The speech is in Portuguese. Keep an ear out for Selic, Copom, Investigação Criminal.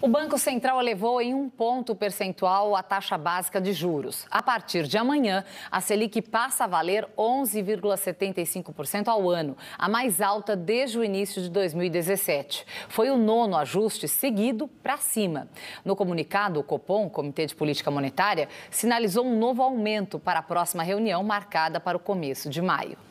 O Banco Central elevou em 1 ponto percentual a taxa básica de juros. A partir de amanhã, a Selic passa a valer 11,75% ao ano, a mais alta desde o início de 2017. Foi o 9º ajuste seguido para cima. No comunicado, o Copom, Comitê de Política Monetária, sinalizou um novo aumento para a próxima reunião marcada para o começo de maio.